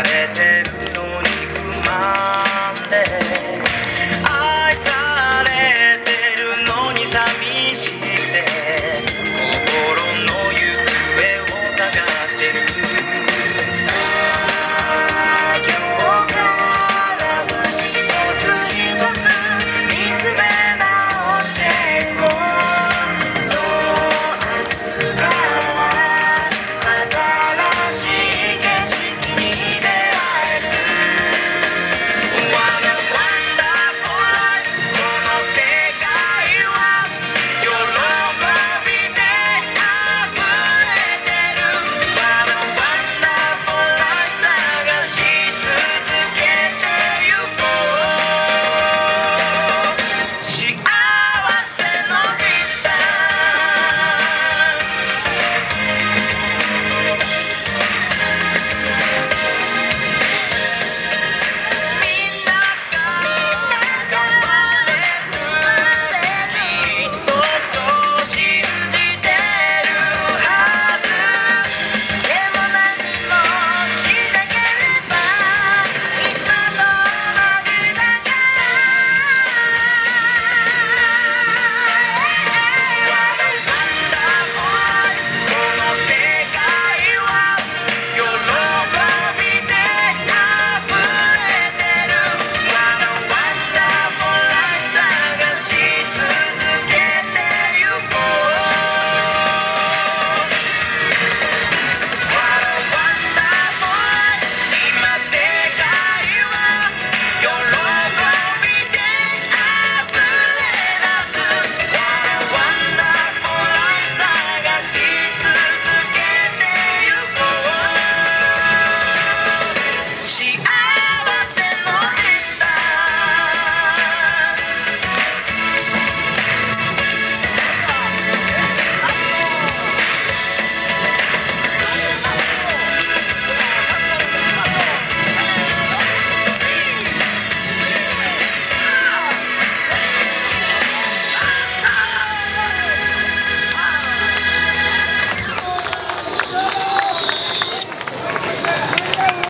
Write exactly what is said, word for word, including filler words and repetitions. about it.